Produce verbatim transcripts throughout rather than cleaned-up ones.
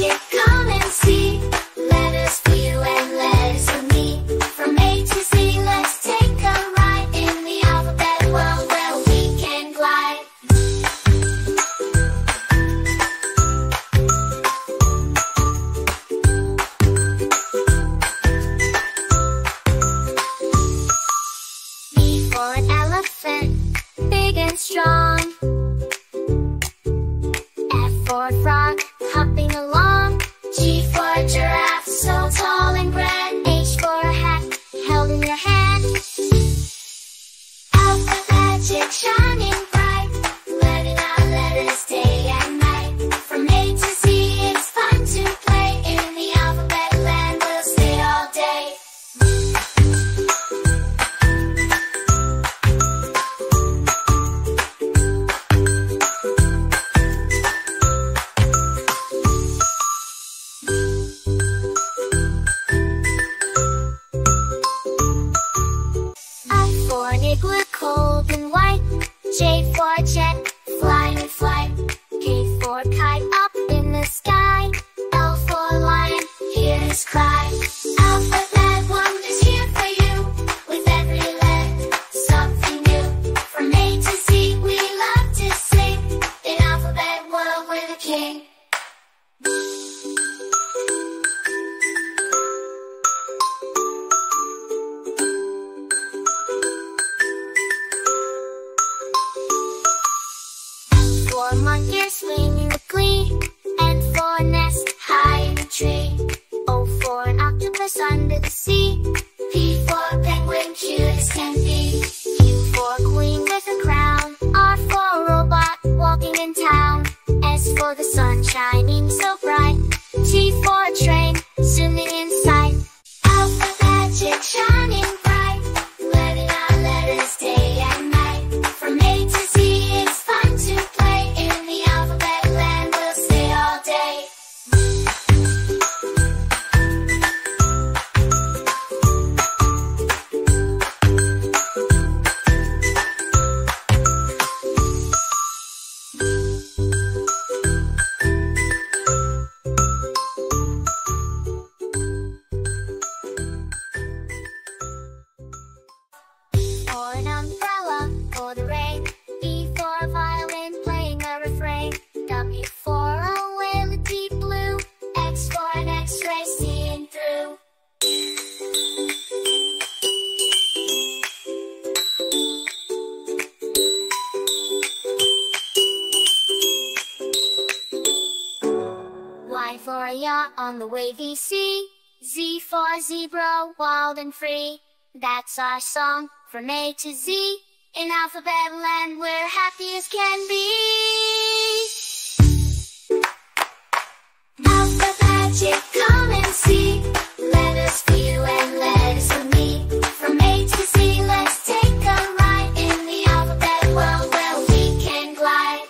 magic, come and see. Let us feel and let us meet. From A to Z, let's take a ride in the alphabet world where we can glide. E for an elephant, big and strong. F for a frog, hopping along. G for a giraffe, so tall and grand. H for a hat, held in your hand. Alphabet magic, shining bright. Let it out, let us day and night. From A to Z, it's fun to play. In the alphabet land, we'll stay all day. Igloo, cold and white. J for a jet, flying in flight. K for a kite, up in the sky. L for a lion, hear his cry. Alphabet wonders here for you. With every letter, something new. From A to Z, we love to sing. In alphabet world, we're the king. For a monkey, swinging with glee. N for a nest, high in a tree. O for an octopus under the sea. P for a penguin, cute as can be. Q for a queen with a crown. R for a robot, walking in town. S for the sun, shining so bright. T for a train, zooming inside. Alphabet magic, shining bright. Let it out, let us day and night. From A to Z, it's fun to play. For a yacht on the wavy sea. Z for a zebra, wild and free. That's our song, from A to Z. In alphabet land, we're happy as can be. Alphabet magic, come and see. Let us feel and let us meet. From A to Z, let's take a ride. In the alphabet world, where we can glide.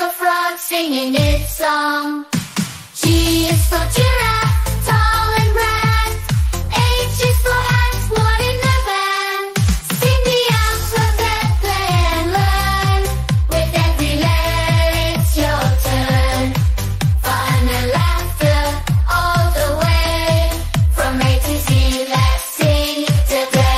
the frog singing its song. G is for giraffe, tall and brown. H is for hat, worn in the van. Sing the alphabet, play and learn. With every letter it's your turn. Fun and laughter all the way. From A to Z, let's sing today.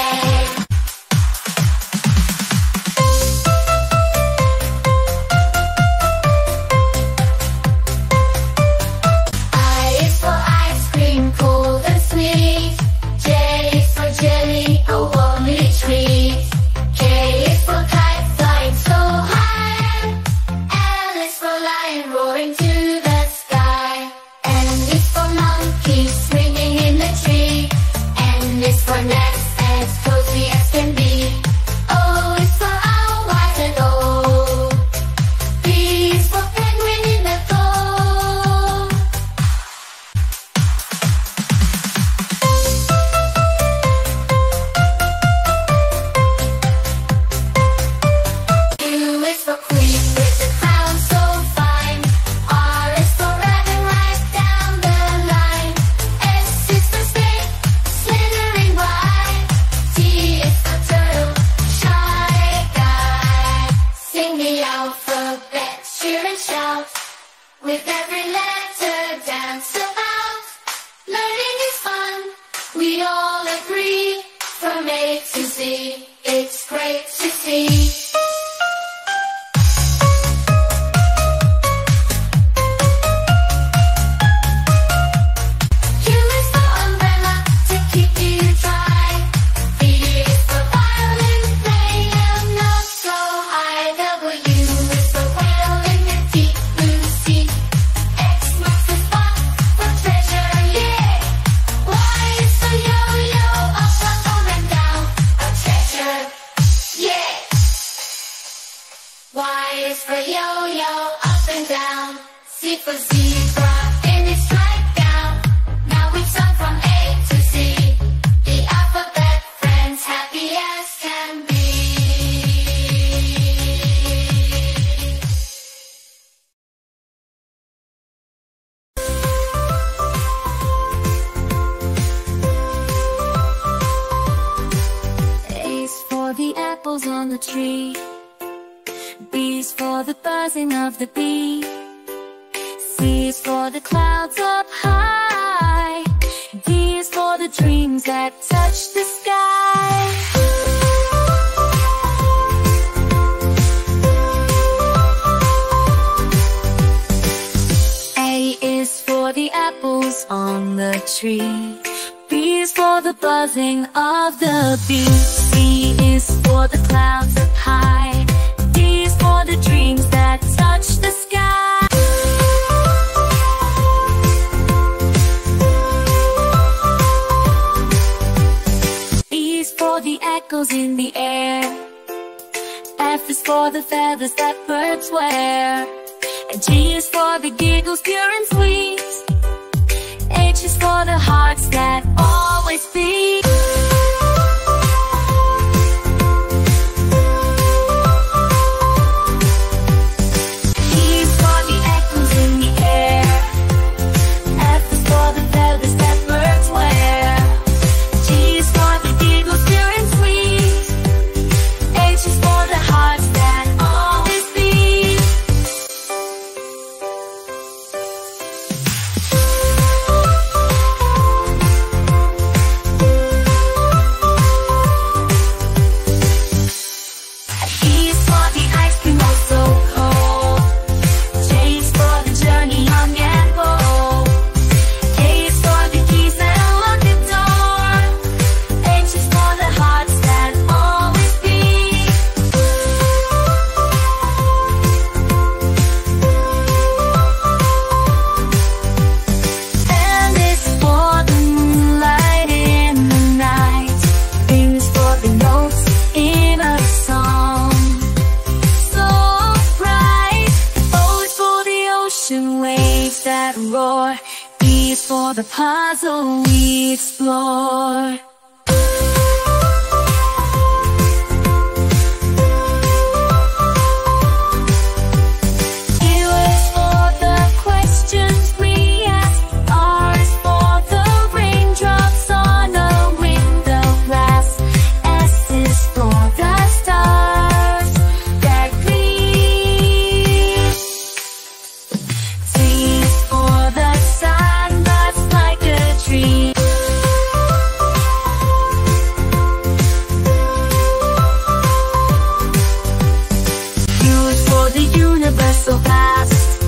the universe so vast.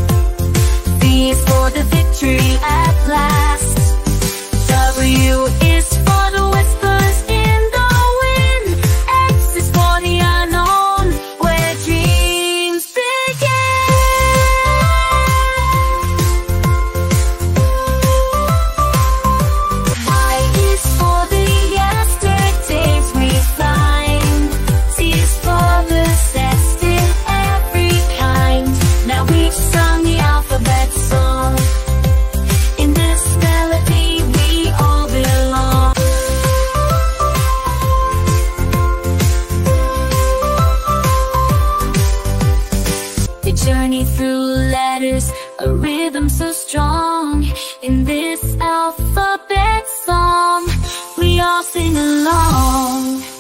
V is for the victory at last. W is for the whispers in the wind. X is for the unknown, where dreams begin. Y is for the yesterdays we find. Z is for the zest in every kind. Now we've sung the alphabet song. In this melody we all belong. They journey through letters, a rhythm so strong. In this alphabet song, we all sing along.